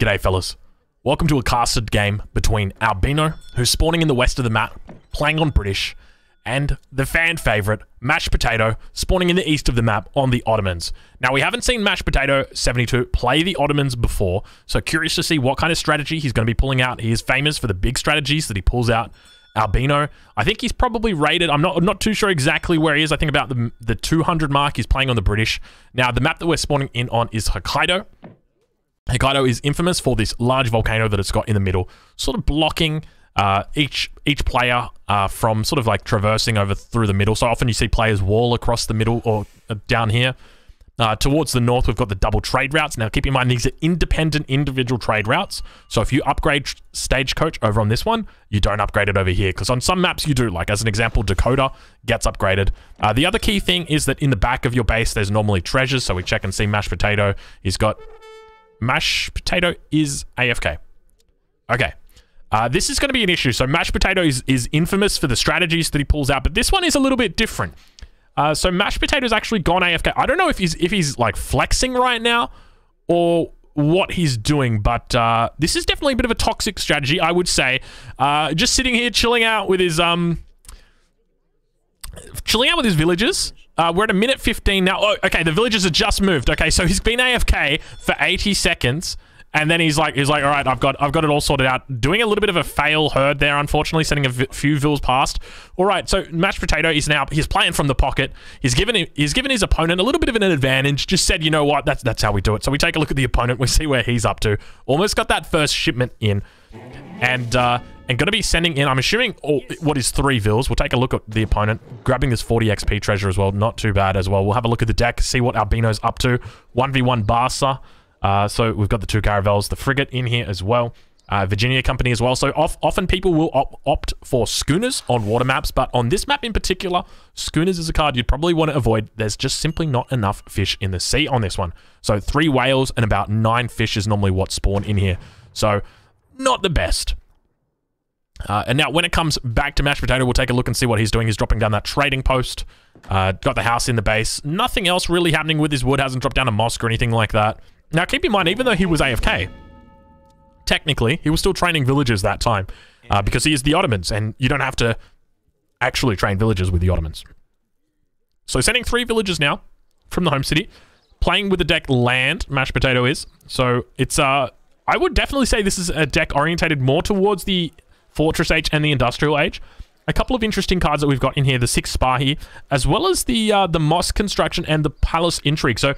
G'day fellas. Welcome to a casted game between Albino, who's spawning in the west of the map, playing on British, and the fan favourite, Mashed Potato, spawning in the east of the map on the Ottomans. Now, we haven't seen Mashed Potato 72 play the Ottomans before, so curious to see what kind of strategy he's going to be pulling out. He is famous for the big strategies that he pulls out. Albino, I think he's probably rated, I'm not too sure exactly where he is. I think about the 200 mark. He's playing on the British. Now, the map that we're spawning in on is Hokkaido. Hokkaido is infamous for this large volcano that it's got in the middle, sort of blocking each player from sort of like traversing over through the middle. So often you see players wall across the middle or down here. Towards the north, we've got the double trade routes. Now, keep in mind, these are independent individual trade routes. So if you upgrade Stagecoach over on this one, you don't upgrade it over here, because on some maps you do. Like, as an example, Dakota gets upgraded. The other key thing is that in the back of your base, there's normally treasures. So we check and see Mashed Potato. He's got... Mashed Potato is AFK. Okay. This is going to be an issue. So Mashed Potato is infamous for the strategies that he pulls out, but this one is a little bit different. So Mashed Potato's actually gone AFK. I don't know if he's like flexing right now or what he's doing, but this is definitely a bit of a toxic strategy, I would say. Just sitting here chilling out with his villagers. We're at a minute 15 now. Oh, okay, the villagers have just moved. Okay, so he's been AFK for 80 seconds. And then he's like, all right, I've got it all sorted out. Doing a little bit of a fail herd there, unfortunately, sending a few vills past. All right, so Mashed Potato is now, he's playing from the pocket. He's given his opponent a little bit of an advantage. Just said, you know what, that's how we do it. So we take a look at the opponent. We see where he's up to. Almost got that first shipment in, and gonna be sending in, I'm assuming, what is 3 vills. We'll take a look at the opponent, grabbing this 40 XP treasure as well. Not too bad as well. We'll have a look at the deck, see what Albino's up to. 1v1 Barca. So we've got the 2 caravels, the frigate in here as well, Virginia Company as well. So often people will opt for schooners on water maps, but on this map in particular, schooners is a card you'd probably want to avoid. There's just simply not enough fish in the sea on this one. So 3 whales and about 9 fish is normally what spawn in here. So not the best. And now when it comes back to Mashed Potato, we'll take a look and see what he's doing. He's dropping down that trading post, got the house in the base. Nothing else really happening with his wood. Hasn't dropped down a mosque or anything like that. Now, keep in mind, even though he was AFK, technically, he was still training villagers that time because he is the Ottomans, and you don't have to actually train villagers with the Ottomans. So, sending 3 villagers now from the home city, playing with the deck land, Mashed Potato is. So, it's, I would definitely say this is a deck orientated more towards the Fortress Age and the Industrial Age. A couple of interesting cards that we've got in here, the 6 Spahi, as well as the Mosque Construction and the Palace Intrigue. So,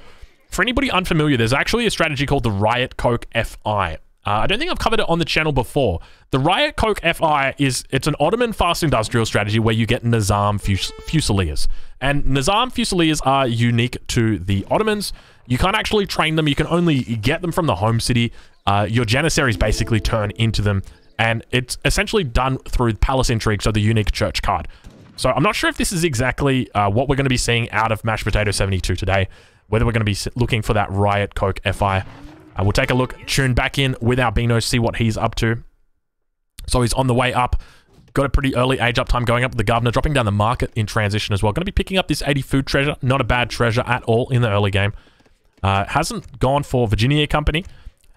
for anybody unfamiliar, there's actually a strategy called the Riot Coke FI. I don't think I've covered it on the channel before. The Riot Coke FI it's an Ottoman fast industrial strategy where you get Nizam Fusiliers. And Nizam Fusiliers are unique to the Ottomans. You can't actually train them. You can only get them from the home city. Your Janissaries basically turn into them. And it's essentially done through Palace Intrigue, so the unique church card. So I'm not sure if this is exactly what we're going to be seeing out of Mashed Potato 72 today, whether we're going to be looking for that Riot Coke FI. We'll take a look, tune back in with Albino, see what he's up to. So he's on the way up. Got a pretty early age up time, going up with the governor, dropping down the market in transition as well. Going to be picking up this 80 food treasure. Not a bad treasure at all in the early game. Hasn't gone for Virginia Company.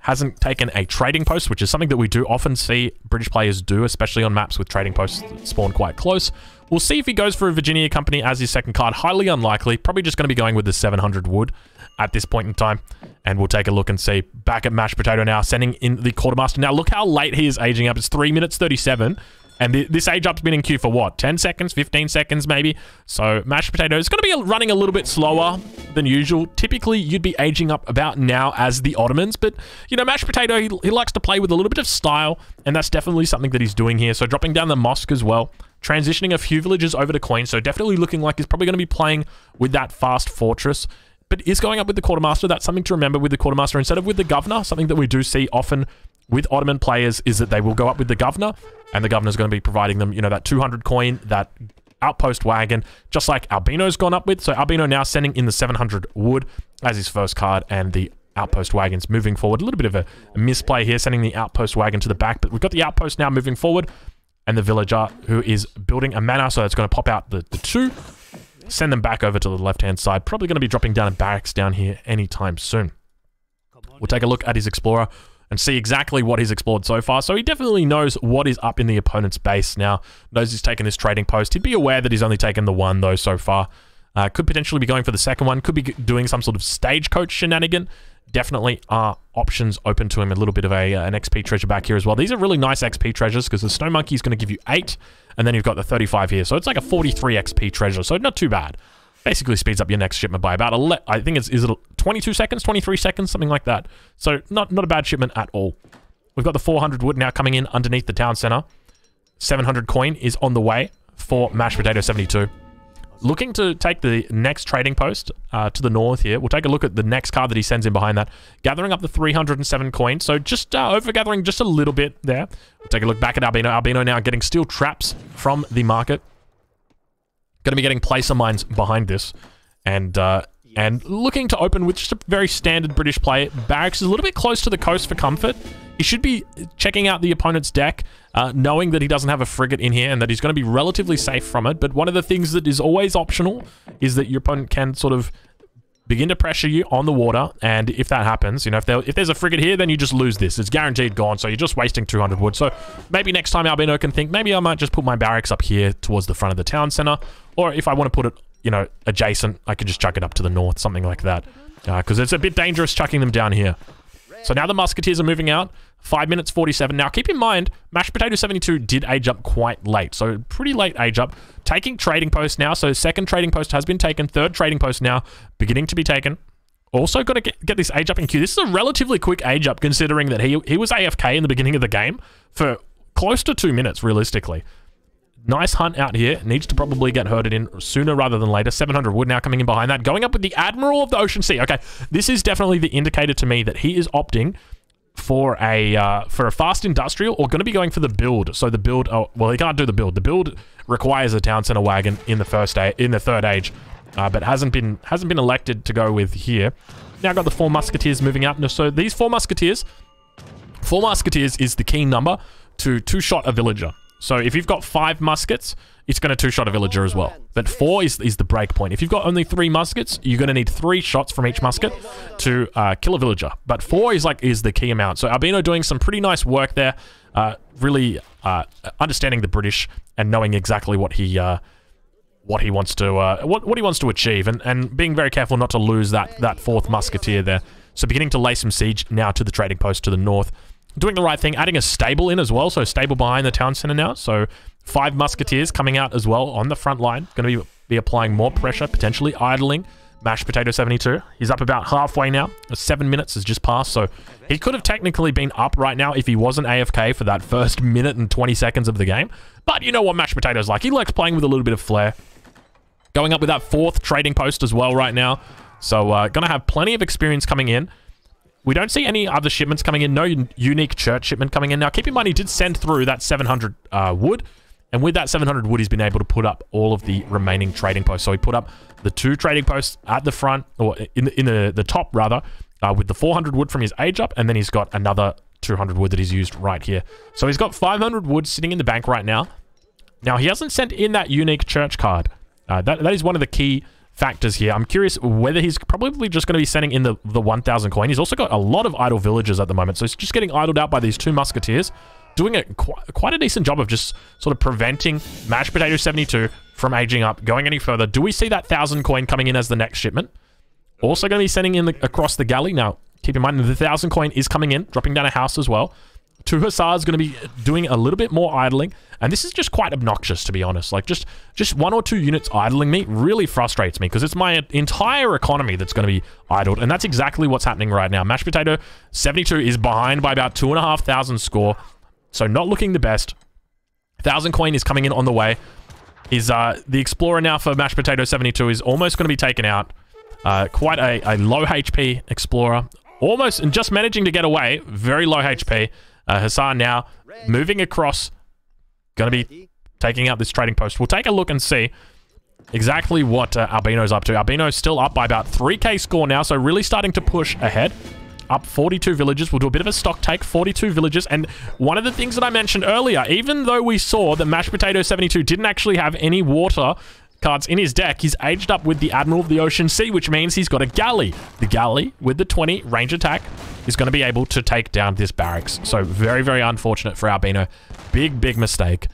Hasn't taken a trading post, which is something that we do often see British players do, especially on maps with trading posts that spawn quite close. We'll see if he goes for a Virginia Company as his second card. Highly unlikely. Probably just going to be going with the 700 wood at this point in time. And we'll take a look and see. Back at Mashed Potato now, sending in the quartermaster. Now, look how late he is aging up. It's 3 minutes 37. And this age up's been in queue for what? 10 seconds? 15 seconds maybe? So, Mashed Potato is going to be running a little bit slower than usual. Typically, you'd be aging up about now as the Ottomans. But, you know, Mashed Potato, he likes to play with a little bit of style. And that's definitely something that he's doing here. So, dropping down the mosque as well. Transitioning a few villages over to coin. So, definitely looking like he's probably going to be playing with that fast fortress. But is going up with the quartermaster. That's something to remember with the quartermaster instead of with the governor. Something that we do see often with Ottoman players is that they will go up with the governor, and the governor's going to be providing them, you know, that 200 coin, that outpost wagon, just like Albino's gone up with. So Albino now sending in the 700 wood as his first card, and the outpost wagons moving forward. A little bit of a misplay here, sending the outpost wagon to the back, but we've got the outpost now moving forward, and the villager who is building a manor, so it's going to pop out the 2, send them back over to the left-hand side. Probably going to be dropping down a barracks down here anytime soon. We'll take a look at his explorer. and see exactly what he's explored so far. So he definitely knows what is up in the opponent's base now. Knows he's taken this trading post. He'd be aware that he's only taken the one, though, so far. Could potentially be going for the second one. Could be doing some sort of stagecoach shenanigan. Definitely are options open to him. A little bit of an XP treasure back here as well. These are really nice XP treasures because the Snow Monkey is going to give you 8, and then you've got the 35 here. So it's like a 43 XP treasure, so not too bad. Basically speeds up your next shipment by about, I think it's, is it 22 seconds, 23 seconds, something like that. So not a bad shipment at all. We've got the 400 wood now coming in underneath the town center. 700 coin is on the way for Mashed Potato 72. Looking to take the next trading post to the north here. We'll take a look at the next card that he sends in behind that. Gathering up the 307 coins. So just overgathering just a little bit there. We'll take a look back at Albino. Albino now getting steel traps from the market. Going to be getting placer mines behind this. And looking to open with just a very standard British play. Barracks is a little bit close to the coast for comfort. He should be checking out the opponent's deck, knowing that he doesn't have a frigate in here and that he's going to be relatively safe from it. But one of the things that is always optional is that your opponent can sort of begin to pressure you on the water. And if that happens, you know, if there's a frigate here, then you just lose this. It's guaranteed gone, so you're just wasting 200 wood. So maybe next time Albino can think, maybe I might just put my barracks up here towards the front of the town center. Or if I want to put it, you know, adjacent, I could just chuck it up to the north, something like that. Because it's a bit dangerous chucking them down here. So now the Musketeers are moving out. 5 minutes 47. Now, keep in mind, Mashed Potato 72 did age up quite late. So, pretty late age up. Taking trading post now. So, second trading post has been taken. Third trading post now beginning to be taken. Also, got to get this age up in queue. This is a relatively quick age up, considering that he was AFK in the beginning of the game for close to 2 minutes, realistically. Nice hunt out here. Needs to probably get herded in sooner rather than later. 700 wood now coming in behind that. Going up with the Admiral of the Ocean Sea. Okay, this is definitely the indicator to me that he is opting for a fast industrial or going to be going for the build. So the build, oh, well, he can't do the build. The build requires a town center wagon in the third age, but hasn't been elected to go with here. Now got the 4 Musketeers moving up. So these 4 Musketeers, 4 Musketeers is the key number to two-shot a villager. So if you've got 5 muskets, it's going to two-shot a villager as well. But 4 is the break point. If you've got only 3 muskets, you're going to need 3 shots from each musket to kill a villager. But 4 is the key amount. So Albino doing some pretty nice work there, really understanding the British and knowing exactly what he wants to achieve, and being very careful not to lose that 4th musketeer there. So beginning to lay some siege now to the trading post to the north. Doing the right thing, adding a stable in as well. So stable behind the town center now. So 5 musketeers coming out as well on the front line. Going to be applying more pressure, potentially idling Mashed Potato 72. He's up about halfway now. 7 minutes has just passed. So he could have technically been up right now if he wasn't AFK for that first minute and 20 seconds of the game. But you know what Mashed Potato's like. He likes playing with a little bit of flair. Going up with that 4th trading post as well right now. So going to have plenty of experience coming in. We don't see any other shipments coming in. No unique church shipment coming in. Now, keep in mind, he did send through that 700 wood. And with that 700 wood, he's been able to put up all of the remaining trading posts. So he put up the 2 trading posts at the front, or in the top, rather, with the 400 wood from his age up. And then he's got another 200 wood that he's used right here. So he's got 500 wood sitting in the bank right now. Now, he hasn't sent in that unique church card. That is one of the key factors here. I'm curious whether he's probably just going to be sending in the 1,000 coin. He's also got a lot of idle villagers at the moment, so he's just getting idled out by these 2 musketeers, doing quite a decent job of just sort of preventing Mashed Potato 72 from aging up, going any further. Do we see that 1,000 coin coming in as the next shipment? Also going to be sending in across the galley. Now, keep in mind the 1,000 coin is coming in, dropping down a house as well. 2 Hussars going to be doing a little bit more idling. And this is just quite obnoxious, to be honest. Like, just 1 or 2 units idling me really frustrates me, because it's my entire economy that's going to be idled. And that's exactly what's happening right now. Mashed Potato 72 is behind by about 2,500 score. So not looking the best. 1,000 coin is coming in on the way. Is the Explorer now for Mashed Potato 72 is almost going to be taken out. Quite a low HP Explorer. Almost, and just managing to get away. Very low HP. Hussar now moving across, going to be taking out this trading post. We'll take a look and see exactly what Albino's up to. Albino's still up by about 3k score now, so really starting to push ahead. Up 42 villages. We'll do a bit of a stock take. 42 villages. And one of the things that I mentioned earlier, even though we saw that Mashed Potato 72 didn't actually have any water cards in his deck, he's aged up with the Admiral of the Ocean Sea, which means he's got a galley. The galley with the 20 range attack is going to be able to take down this barracks. So very, very unfortunate for Albino. Big, big mistake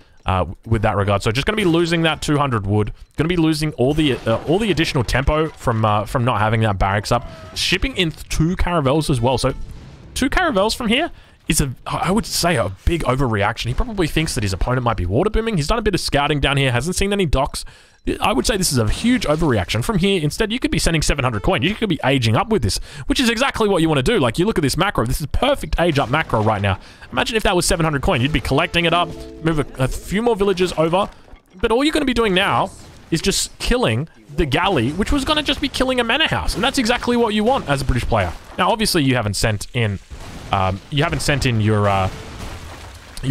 with that regard. So just going to be losing that 200 wood. Going to be losing all the additional tempo from not having that barracks up. Shipping in 2 caravels as well. So 2 caravels from here is a, I would say, a big overreaction. He probably thinks that his opponent might be water booming. He's done a bit of scouting down here. Hasn't seen any docks. I would say this is a huge overreaction. From here, instead, you could be sending 700 coin. You could be aging up with this, which is exactly what you want to do. Like, you look at this macro. This is perfect age up macro right now. Imagine if that was 700 coin. You'd be collecting it up, move a few more villages over. But all you're going to be doing now is just killing the galley, which was going to just be killing a manor house. And that's exactly what you want as a British player. Now, obviously, you haven't sent in... your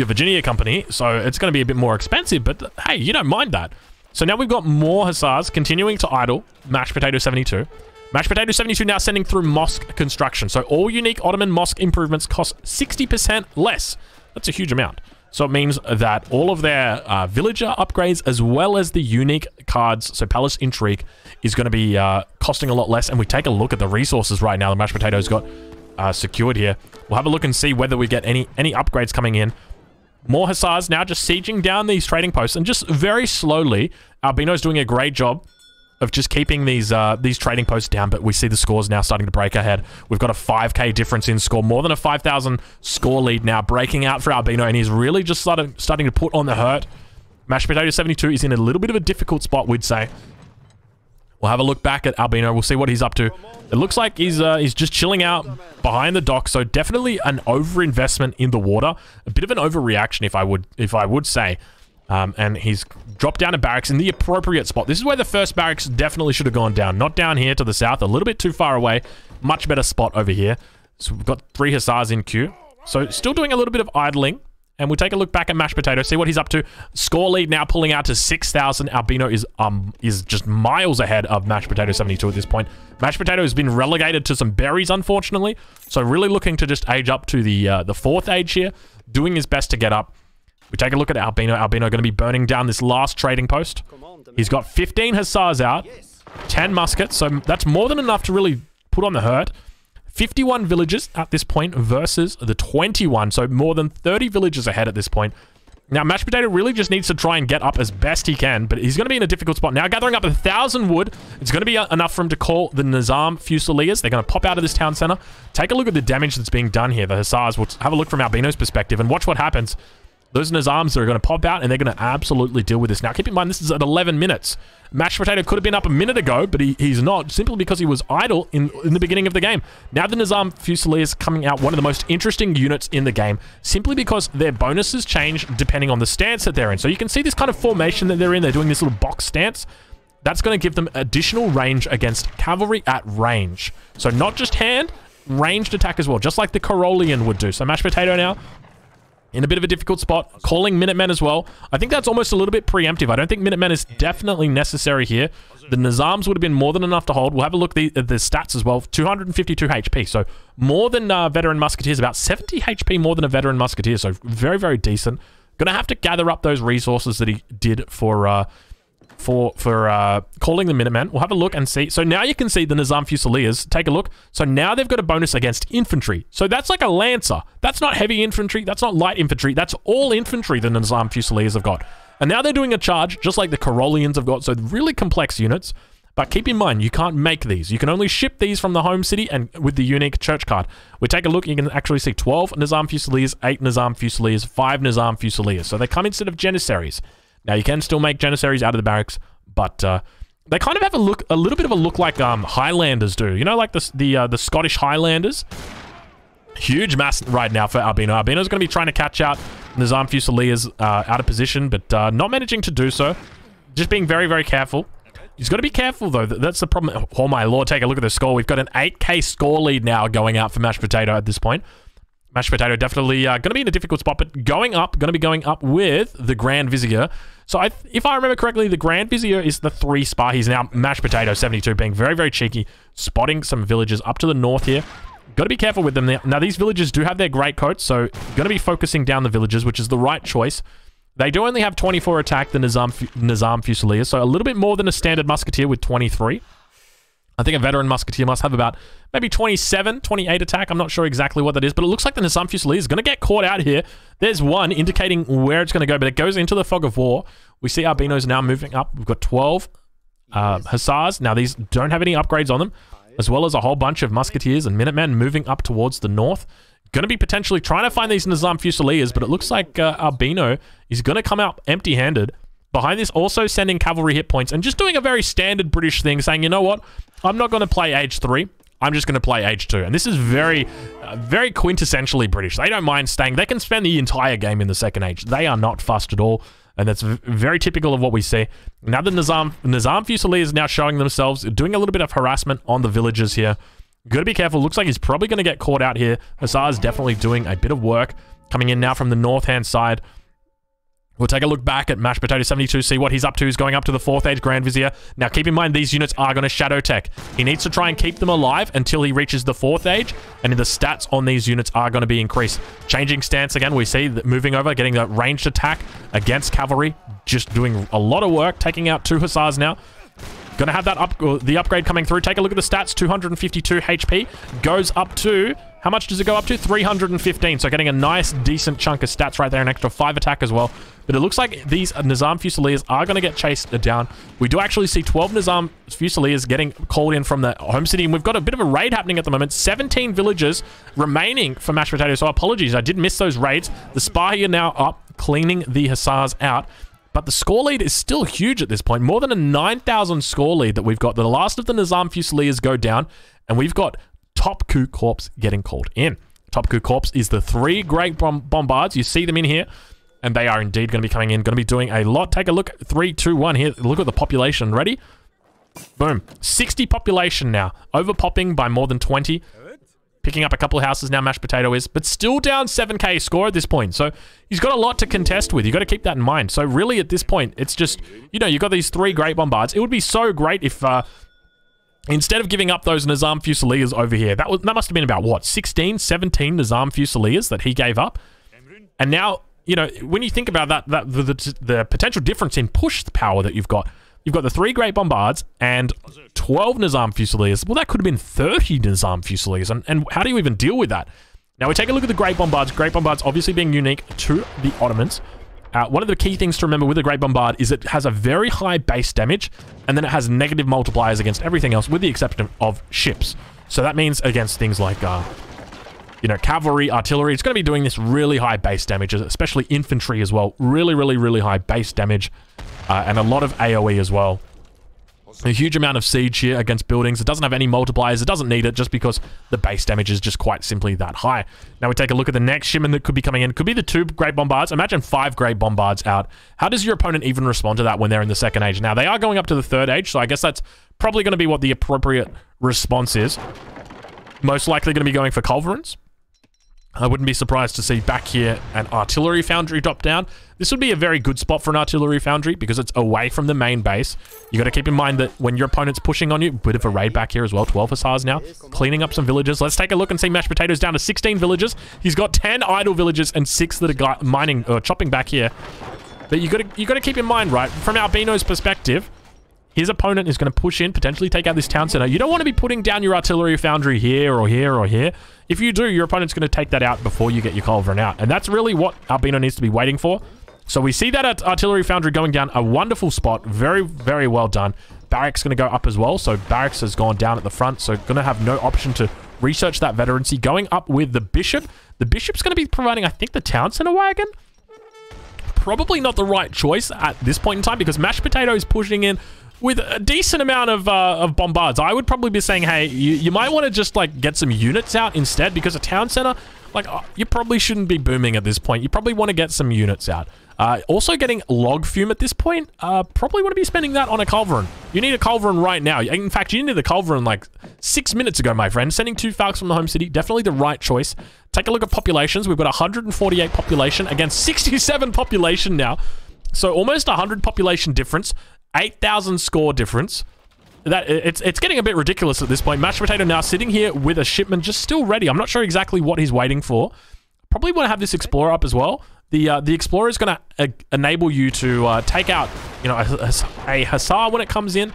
Virginia Company, so it's going to be a bit more expensive, but hey, you don't mind that. So now we've got more Hussars continuing to idle. Mashed Potato 72. Mashed Potato 72 now sending through Mosque Construction. So all unique Ottoman mosque improvements cost 60% less. That's a huge amount. So it means that all of their villager upgrades, as well as the unique cards, so Palace Intrigue, is going to be costing a lot less. And we take a look at the resources right now the Mashed Potato's got secured here. We'll have a look and see whether we get any upgrades coming in. More Hussars now just sieging down these trading posts, and just very slowly, Albino's doing a great job of just keeping these trading posts down, but we see the scores now starting to break ahead. We've got a 5k difference in score, more than a 5,000 score lead now, breaking out for Albino, and he's really just starting to put on the hurt. Mashed Potato 72 is in a little bit of a difficult spot, we'd say. We'll have a look back at Albino. We'll see what he's up to. It looks like he's just chilling out behind the dock. So definitely an overinvestment in the water, a bit of an overreaction, if I would say. And he's dropped down a barracks in the appropriate spot. This is where the first barracks definitely should have gone down, not down here to the south, a little bit too far away. Much better spot over here. So we've got 3 Hussars in queue. So still doing a little bit of idling. And we'll take a look back at Mashed Potato, see what he's up to. Score lead now pulling out to 6,000. Albino is just miles ahead of Mashed Potato 72 at this point. Mashed Potato has been relegated to some berries, unfortunately. So really looking to just age up to the 4th age here. Doing his best to get up. We take a look at Albino. Albino going to be burning down this last trading post. He's got 15 Hussars out, 10 muskets. So that's more than enough to really put on the hurt. 51 villages at this point versus the 21. So more than 30 villages ahead at this point. Now, Mashed Potato really just needs to try and get up as best he can, but he's going to be in a difficult spot. Now, gathering up 1,000 wood. It's going to be enough for him to call the Nizam Fusiliers. They're going to pop out of this town center. Take a look at the damage that's being done here. The Hussars will have a look from Albino's perspective and watch what happens. Those Nizams are going to pop out, and they're going to absolutely deal with this. Now, keep in mind, this is at 11 minutes. Mashed Potato could have been up a minute ago, but he's not, simply because he was idle in the beginning of the game. Now, the Nizam Fusiliers coming out, one of the most interesting units in the game, simply because their bonuses change depending on the stance that they're in. So you can see this kind of formation that they're in. They're doing this little box stance. That's going to give them additional range against cavalry at range. So not just hand, ranged attack as well, just like the Carolian would do. So Mashed Potato now in a bit of a difficult spot, calling Minutemen as well. I think that's almost a little bit preemptive. I don't think Minutemen is definitely necessary here. The Nizams would have been more than enough to hold. We'll have a look at the stats as well. 252 HP, so more than Veteran Musketeers, about 70 HP more than a Veteran Musketeer, so very, very decent. Going to have to gather up those resources that he did for calling the Minutemen. We'll have a look and see. So now you can see the Nizam Fusiliers. Take a look. So now they've got a bonus against infantry. So that's like a lancer. That's not heavy infantry. That's not light infantry. That's all infantry the Nizam Fusiliers have got. And now they're doing a charge, just like the Carolians have got. So really complex units. But keep in mind, you can't make these. You can only ship these from the home city and with the unique church card. We take a look, you can actually see 12 Nizam Fusiliers, 8 Nizam Fusiliers, 5 Nizam Fusiliers. So they come instead of Janissaries. Now, you can still make Janissaries out of the barracks, but they kind of have a little bit of a look like Highlanders do. You know, like the Scottish Highlanders? Huge mass right now for Albino. Albino's going to be trying to catch out Nizam Fusiliers out of position, but not managing to do so. Just being very, very careful. He's got to be careful, though. That's the problem. Oh, my lord. Take a look at the score. We've got an 8k score lead now going out for Mashed Potato at this point. Mashed Potato definitely going to be in a difficult spot, but going up with the Grand Vizier. So if I remember correctly, the Grand Vizier is the 3 Spahis. Now, Mashed Potato 72 being very, very cheeky, spotting some villages up to the north here. Got to be careful with them. Now, these villages do have their great coats, so going to be focusing down the villages, which is the right choice. They do only have 24 attack, the Nizam Fusiliers, so a little bit more than a standard musketeer with 23. I think a veteran musketeer must have about maybe 27, 28 attack. I'm not sure exactly what that is, but it looks like the Nizam Fusiliers is going to get caught out here. There's one indicating where it's going to go, but it goes into the fog of war. We see Albinos now moving up. We've got 12 Hussars. Now, these don't have any upgrades on them, as well as a whole bunch of Musketeers and Minutemen moving up towards the north. Going to be potentially trying to find these Nizam Fusiliers, but it looks like Albino is going to come out empty-handed. Behind this, also sending cavalry hit points and just doing a very standard British thing, saying, you know what? I'm not going to play age 3. I'm just going to play age 2. And this is very, very quintessentially British. They don't mind staying. They can spend the entire game in the second age. They are not fussed at all. And that's very typical of what we see. Now the Nizam Fusiliers now showing themselves, doing a little bit of harassment on the villagers here. Got to be careful. Looks like he's probably going to get caught out here. Hussar's definitely doing a bit of work. Coming in now from the north-hand side. We'll take a look back at Mashed Potato 72, see what he's up to. He's going up to the 4th Age Grand Vizier. Now, keep in mind, these units are going to Shadow Tech. He needs to try and keep them alive until he reaches the 4th Age, and the stats on these units are going to be increased. Changing stance again, we see that moving over, getting that ranged attack against cavalry. Just doing a lot of work, taking out 2 Hussars now. Going to have that the upgrade coming through. Take a look at the stats. 252 HP goes up to... How much does it go up to? 315. So getting a nice, decent chunk of stats right there. An extra 5 attack as well. But it looks like these Nizam Fusiliers are going to get chased down. We do actually see 12 Nizam Fusiliers getting called in from the home city. And we've got a bit of a raid happening at the moment. 17 villages remaining for Mashed Potatoes. So apologies, I did miss those raids. The Spahi are now up, cleaning the Hussars out. But the score lead is still huge at this point. More than a 9,000 score lead that we've got. The last of the Nizam Fusiliers go down. And we've got... Topkapi Corpse getting called in. Topkapi Corpse is the 3 Great Bombards. You see them in here, and they are indeed going to be coming in, going to be doing a lot. Take a look. 3, 2, 1 here. Look at the population. Ready? Boom. 60 population now. Overpopping by more than 20. Picking up a couple of houses now, Mashed Potato is, but still down 7k score at this point. So he's got a lot to contest with. You've got to keep that in mind. So really at this point, it's just, you know, you've got these 3 Great Bombards. It would be so great if... Instead of giving up those Nizam Fusiliers over here, that must have been about, what, 16, 17 Nizam Fusiliers that he gave up? And now, you know, when you think about the potential difference in push power that you've got the 3 Great Bombards and 12 Nizam Fusiliers. Well, that could have been 30 Nizam Fusiliers, and how do you even deal with that? Now, we take a look at the Great Bombards. Great Bombards obviously being unique to the Ottomans. One of the key things to remember with the Great Bombard is it has a very high base damage, and then it has negative multipliers against everything else, with the exception of ships. So that means against things like, you know, cavalry, artillery. It's going to be doing this really high base damage, especially infantry as well. Really, really, really high base damage, and a lot of AoE as well. A huge amount of siege here against buildings. It doesn't have any multipliers. It doesn't need it just because the base damage is just quite simply that high. Now we take a look at the next shipment that could be coming in. Could be the 2 Great Bombards. Imagine 5 Great Bombards out. How does your opponent even respond to that when they're in the second age? Now they are going up to the third age, so I guess that's probably going to be what the appropriate response is. Most likely going to be going for Culverins. I wouldn't be surprised to see back here an artillery foundry drop down. This would be a very good spot for an artillery foundry because it's away from the main base. You got to keep in mind that when your opponent's pushing on you, bit of a raid back here as well. 12 Hussars now, cleaning up some villages. Let's take a look and see Mashed Potatoes down to 16 villages. He's got 10 idle villages and 6 that are mining or chopping back here. But you got to keep in mind, right, from Albino's perspective, his opponent is going to push in, potentially take out this town center. You don't want to be putting down your artillery foundry here or here or here. If you do, your opponent's going to take that out before you get your culverin out. And that's really what Albino needs to be waiting for. So we see that artillery foundry going down. A wonderful spot. Very, very well done. Barracks going to go up as well. So barracks has gone down at the front. So going to have no option to research that veterancy. Going up with the bishop. The bishop's going to be providing, I think, the town center wagon. Probably not the right choice at this point in time because Mashed Potato is pushing in with a decent amount of bombards. I would probably be saying, hey, you might want to just, like, get some units out instead because a town center, like, you probably shouldn't be booming at this point. You probably want to get some units out. Also getting log fume at this point, probably want to be spending that on a culverin. You need a culverin right now. In fact, you needed the culverin, like, 6 minutes ago, my friend. Sending 2 Falcons from the home city, definitely the right choice. Take a look at populations. We've got 148 population against 67 population now. So almost 100 population difference. 8,000 score difference. That it's getting a bit ridiculous at this point. Mashed Potato now sitting here with a shipment just still ready. I'm not sure exactly what he's waiting for. Probably want to have this explorer up as well. The Explorer is going to enable you to take out, you know, a Hussar when it comes in,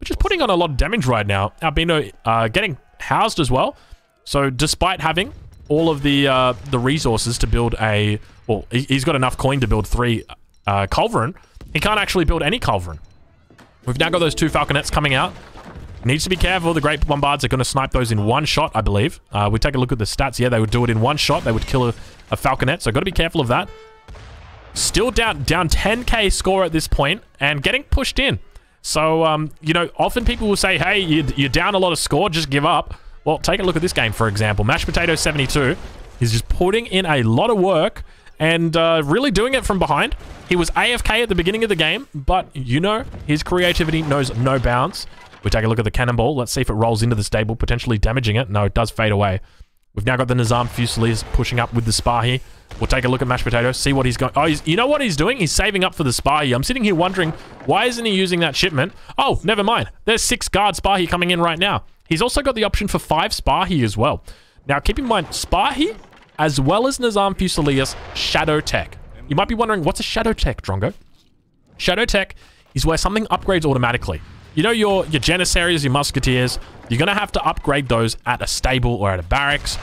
which is putting on a lot of damage right now. Albino getting housed as well. So despite having all of the resources to build a... Well, he's got enough coin to build 3 Culverin. He can't actually build any Culverin. We've now got those 2 Falconets coming out. Needs to be careful. The Great Bombards are going to snipe those in 1 shot, I believe. We take a look at the stats. Yeah, they would do it in 1 shot. They would kill a Falconet, so got to be careful of that. Still down 10k score at this point and getting pushed in. So, you know, often people will say, hey, you're down a lot of score, just give up. Well, take a look at this game, for example. Mashed Potato 72 is just putting in a lot of work and really doing it from behind. He was AFK at the beginning of the game, but, you know, his creativity knows no bounds. We take a look at the cannonball. Let's see if it rolls into the stable, potentially damaging it. No, it does fade away. We've now got the Nizam Fusiliers pushing up with the Spahi. We'll take a look at Mashed Potato, see what he's going... Oh, you know what he's doing? He's saving up for the Spahi. I'm sitting here wondering, why isn't he using that shipment? Oh, never mind. There's 6 guard Spahi coming in right now. He's also got the option for 5 Spahi as well. Now, keep in mind, Spahi, as well as Nizam Fusiliers, Shadow Tech. You might be wondering, what's a Shadow Tech, Drongo? Shadow Tech is where something upgrades automatically. You know, your Janissaries, your Musketeers, you're going to have to upgrade those at a stable or at a barracks.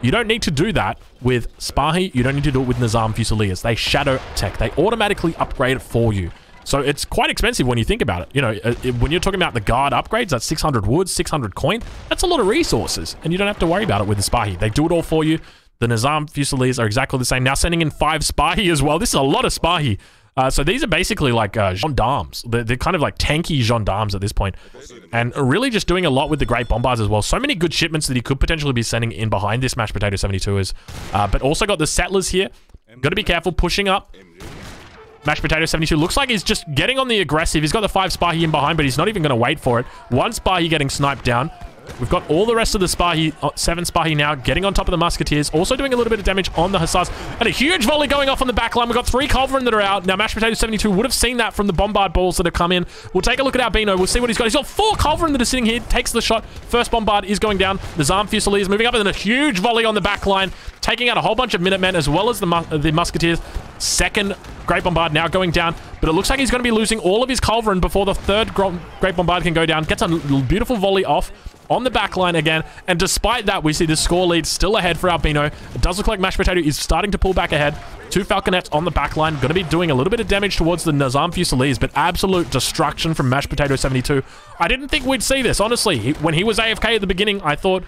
You don't need to do that with Spahi. You don't need to do it with Nizam Fusiliers. They shadow tech. They automatically upgrade it for you. So it's quite expensive when you think about it. You know, when you're talking about the guard upgrades, that's 600 wood, 600 coin. That's a lot of resources. And you don't have to worry about it with the Spahi. They do it all for you. The Nizam Fusiliers are exactly the same. Now sending in 5 Spahi as well. This is a lot of Spahi. So these are basically like gendarmes. They're kind of like tanky gendarmes at this point. And really just doing a lot with the Great Bombards as well. So many good shipments that he could potentially be sending in behind this Mashed Potato 72ers. But also got the settlers here. Got to be careful pushing up. Mashed Potato 72 looks like he's just getting on the aggressive. He's got the 5 Spahi in behind, but he's not even going to wait for it. 1 Spahi getting sniped down. We've got all the rest of the Spahi, 7 Spahi now, getting on top of the Musketeers. Also doing a little bit of damage on the Hussars. And a huge volley going off on the back line. We've got 3 Culverin that are out. Now, Mashed Potato 72 would have seen that from the bombard balls that have come in. We'll take a look at Albino. We'll see what he's got. He's got 4 Culverin that are sitting here. Takes the shot. First bombard is going down. The Nizam Fusiliers moving up. And then a huge volley on the back line. Taking out a whole bunch of Minutemen as well as the Musketeers. Second Great Bombard now going down. But it looks like he's going to be losing all of his Culverin before the third Great Bombard can go down. Gets a beautiful volley off on the back line again. And despite that, we see the score lead still ahead for Albino. It does look like Mashed Potato is starting to pull back ahead. 2 Falconets on the back line. Going to be doing a little bit of damage towards the Nizam Fusiliers, but absolute destruction from Mashed Potato 72. I didn't think we'd see this, honestly. When he was AFK at the beginning, I thought...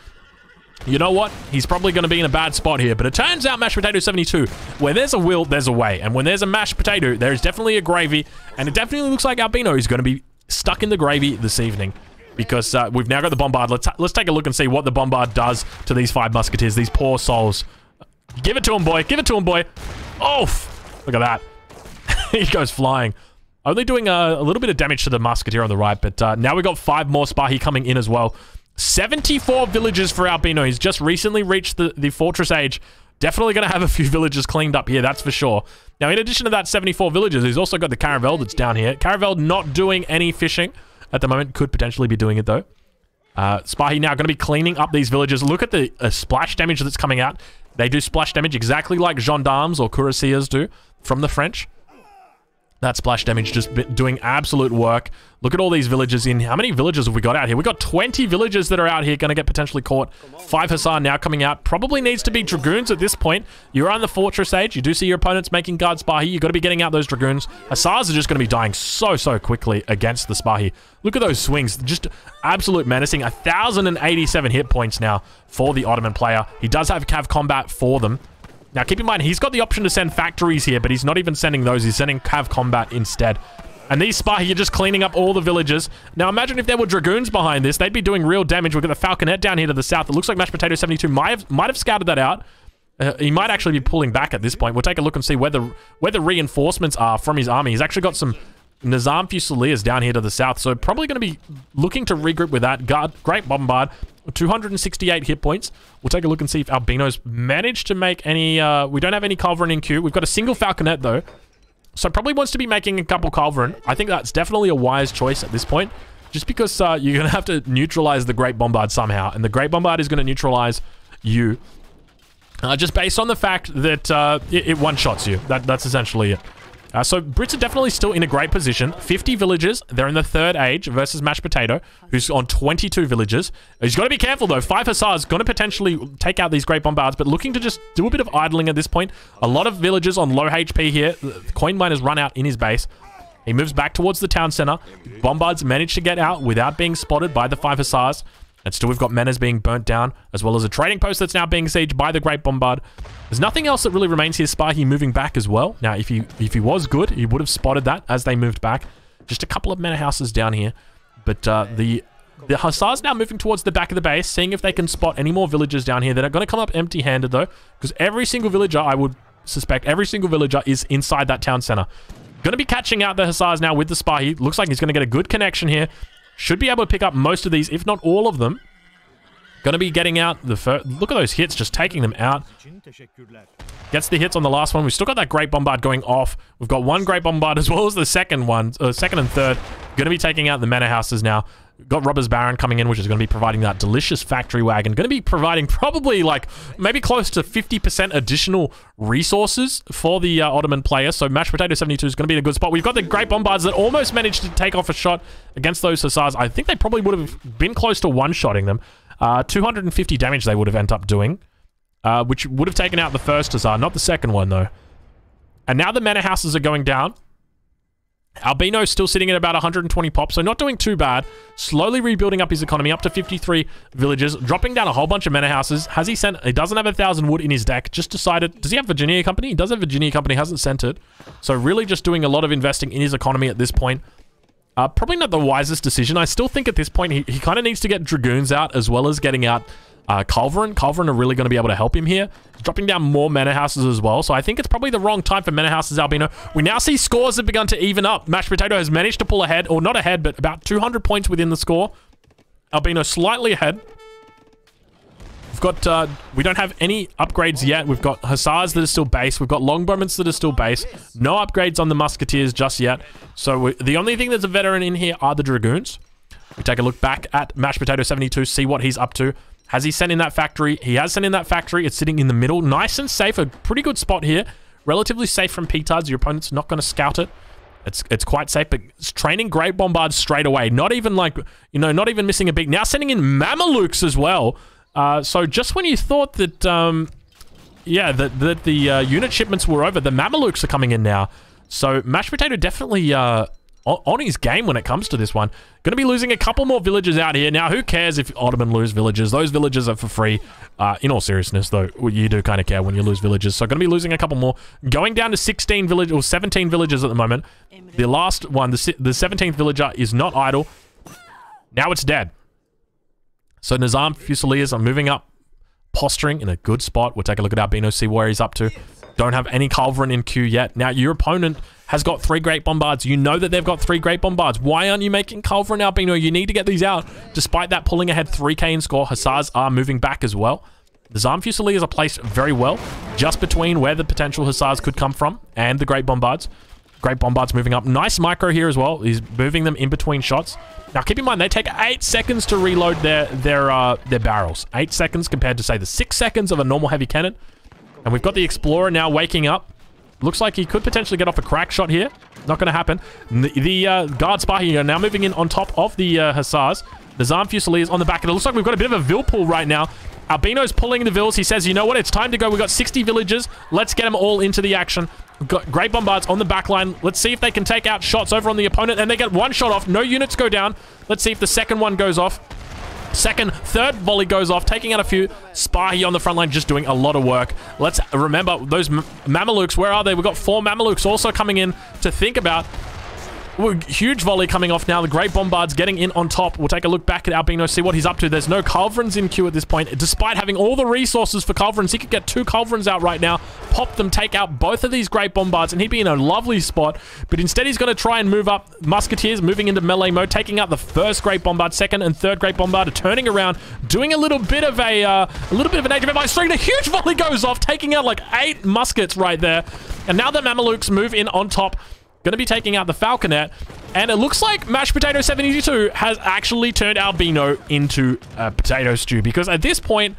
You know what? He's probably going to be in a bad spot here. But it turns out Mashed Potato 72, where there's a will, there's a way. And when there's a mashed potato, there is definitely a gravy. And it definitely looks like Albino is going to be stuck in the gravy this evening. Because we've now got the bombard. Let's take a look and see what the bombard does to these 5 musketeers. These poor souls. Give it to him, boy. Give it to him, boy. Oh! Look at that. He goes flying. Only doing a little bit of damage to the musketeer on the right. But now we've got 5 more Spahi coming in as well. 74 villages for Albino. He's just recently reached the fortress age. Definitely going to have a few villages cleaned up here, that's for sure. Now, in addition to that 74 villages, he's also got the Caravel that's down here. Caravel not doing any fishing at the moment. Could potentially be doing it, though. Spahi now going to be cleaning up these villages. Look at the splash damage that's coming out. They do splash damage exactly like gendarmes or cuirassiers do from the French. That splash damage just doing absolute work. Look at all these villages in. How many villages have we got out here? We've got 20 villages that are out here going to get potentially caught. 5 Hussar now coming out. Probably needs to be Dragoons at this point. You're on the Fortress Age. You do see your opponents making guard Spahi. You've got to be getting out those Dragoons. Hussars are just going to be dying so quickly against the Spahi. Look at those swings. Just absolute menacing. 1,087 hit points now for the Ottoman player. He does have Cav Combat for them. Now, keep in mind, he's got the option to send factories here, but he's not even sending those. He's sending Cav Combat instead. And these Spahi are just cleaning up all the villages. Now, imagine if there were Dragoons behind this. They'd be doing real damage. We've got the Falconet down here to the south. It looks like Mashed Potato 72 might have scouted that out. He might actually be pulling back at this point. We'll take a look and see where the reinforcements are from his army. He's actually got some Nizam Fusiliers down here to the south, so probably going to be looking to regroup with that. Great Bombard. 268 hit points. We'll take a look and see if Albino's managed to make any... we don't have any Culverin in queue. We've got a single Falconet, though. So probably wants to be making a couple Culverin. I think that's definitely a wise choice at this point. Just because you're going to have to neutralize the Great Bombard somehow. And the Great Bombard is going to neutralize you. Just based on the fact that it one-shots you. That's essentially it. So Brits are definitely still in a great position. 50 villages. They're in the third age versus Mashed Potato, who's on 22 villages. He's got to be careful, though. 5 Hussars going to potentially take out these Great Bombards, but looking to just do a bit of idling at this point. A lot of villages on low HP here. The coin mine has run out in his base. He moves back towards the town center. Bombards managed to get out without being spotted by the 5 Hussars. And still we've got Menas being burnt down, as well as a trading post that's now being sieged by the Great Bombard. There's nothing else that really remains here. Spahi moving back as well. Now, if he was good, he would have spotted that as they moved back. Just a couple of manor houses down here. But the Hussars now moving towards the back of the base, seeing if they can spot any more villagers down here. They're not going to come up empty-handed, though, because every single villager, I would suspect, every single villager is inside that town center. Going to be catching out the Hussars now with the Spahi. Looks like he's going to get a good connection here. Should be able to pick up most of these, if not all of them. Going to be getting out the first... Look at those hits, just taking them out. Gets the hits on the last one. We've still got that Great Bombard going off. We've got one Great Bombard as well as the second one. Second and third. Going to be taking out the manor houses now. Got Robber's Baron coming in, which is going to be providing that delicious factory wagon. Going to be providing probably like maybe close to 50% additional resources for the Ottoman player. So Mashed Potato 72 is going to be in a good spot. We've got the Great Bombards that almost managed to take off a shot against those Hussars. I think they probably would have been close to one-shotting them. 250 damage they would have ended up doing, which would have taken out the first Hussar, not the second one though. And now the manor houses are going down. Albino still sitting at about 120 pop, so not doing too bad. Slowly rebuilding up his economy up to 53 villages, dropping down a whole bunch of manor houses. Has he sent... He doesn't have 1,000 wood in his deck. Just decided... Does he have Virginia Company? He does have Virginia Company, hasn't sent it. So really just doing a lot of investing in his economy at this point. Probably not the wisest decision. I still think at this point he kind of needs to get Dragoons out as well as getting out Culverin. Culverin are really going to be able to help him here. He's dropping down more manor houses as well. So I think it's probably the wrong time for manor houses, Albino. We now see scores have begun to even up. Mashed Potato has managed to pull ahead, or not ahead, but about 200 points within the score. Albino slightly ahead. We've got, we don't have any upgrades yet. We've got Hussars that are still base. We've got Longbowmen that are still base. No upgrades on the Musketeers just yet. So the only thing that's a veteran in here are the Dragoons. We take a look back at Mashed Potato 72, see what he's up to. Has he sent in that factory? He has sent in that factory. It's sitting in the middle. Nice and safe. A pretty good spot here. Relatively safe from P-Tides. Your opponent's not going to scout it. It's quite safe, but it's training Great Bombards straight away. Not even like, you know, not even missing a beat. Now sending in Mamelukes as well. So just when you thought that, yeah, that the unit shipments were over, the Mamelukes are coming in now. So Mashed Potato definitely... on his game when it comes to this one. Going to be losing a couple more villages out here. Now, who cares if Ottoman lose villages? Those villages are for free. In all seriousness, though, you do kind of care when you lose villages. So, going to be losing a couple more. Going down to 16 villages or 17 villages at the moment. The last one, the 17th villager is not idle. Now it's dead. So, Nizam Fusiliers are moving up, posturing in a good spot. We'll take a look at Albino, see where he's up to. Don't have any Culverin in queue yet. Now, your opponent has got 3 Great Bombards. You know that they've got 3 Great Bombards. Why aren't you making Culverin, Albino? You need to get these out. Despite that, pulling ahead 3k in score. Hussars are moving back as well. The Nizam Fusiliers are placed very well, just between where the potential Hussars could come from and the Great Bombards. Great Bombards moving up. Nice micro here as well. He's moving them in between shots. Now, keep in mind, they take 8 seconds to reload their barrels. 8 seconds compared to, say, the 6 seconds of a normal heavy cannon. And we've got the Explorer now waking up. Looks like he could potentially get off a crack shot here. Not going to happen. The Guard Spahi are now moving in on top of the Hussars. The Nizam Fusiliers on the back. And it looks like we've got a bit of a Vil pool right now. Albino's pulling the Vils. He says, you know what? It's time to go. We've got 60 villagers. Let's get them all into the action. We've got Great Bombards on the back line. Let's see if they can take out shots over on the opponent. And they get one shot off. No units go down. Let's see if the second one goes off. Second, third volley goes off, taking out a few. Spahi on the front line, just doing a lot of work. Let's remember those Mamelukes. Where are they? We've got 4 Mamelukes also coming in to think about. Huge volley coming off now. The Great Bombards getting in on top. We'll take a look back at Albino, see what he's up to. There's no Culverins in queue at this point. Despite having all the resources for Culverins, he could get 2 Culverins out right now, pop them, take out both of these Great Bombards, and he'd be in a lovely spot. But instead, he's going to try and move up. Musketeers moving into melee mode, taking out the first Great Bombard. Second and third Great Bombard are turning around, doing a little bit of an Age of Empires 3. A huge volley goes off, taking out like 8 muskets right there. And now the Mamelukes move in on top. Going to be taking out the Falconet, and it looks like Mashed Potato 72 has actually turned Albino into a potato stew, because at this point,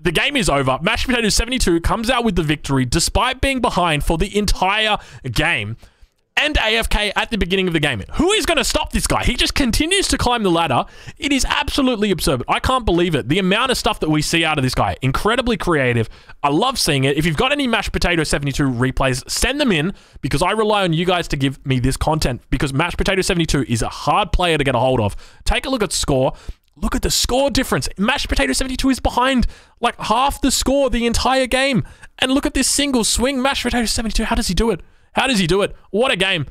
The game is over. Mashed Potato 72 comes out with the victory despite being behind for the entire game and AFK at the beginning of the game. Who is going to stop this guy? He just continues to climb the ladder. It is absolutely absurd. I can't believe it. The amount of stuff that we see out of this guy. Incredibly creative. I love seeing it. If you've got any Mashed Potato 72 replays, send them in because I rely on you guys to give me this content because Mashed Potato 72 is a hard player to get a hold of. Take a look at score. Look at the score difference. Mashed Potato 72 is behind like half the score the entire game. And look at this single swing. Mashed Potato 72, how does he do it? How does he do it? What a game.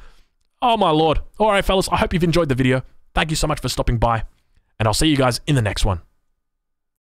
Oh my lord. All right, fellas, I hope you've enjoyed the video. Thank you so much for stopping by. And I'll see you guys in the next one.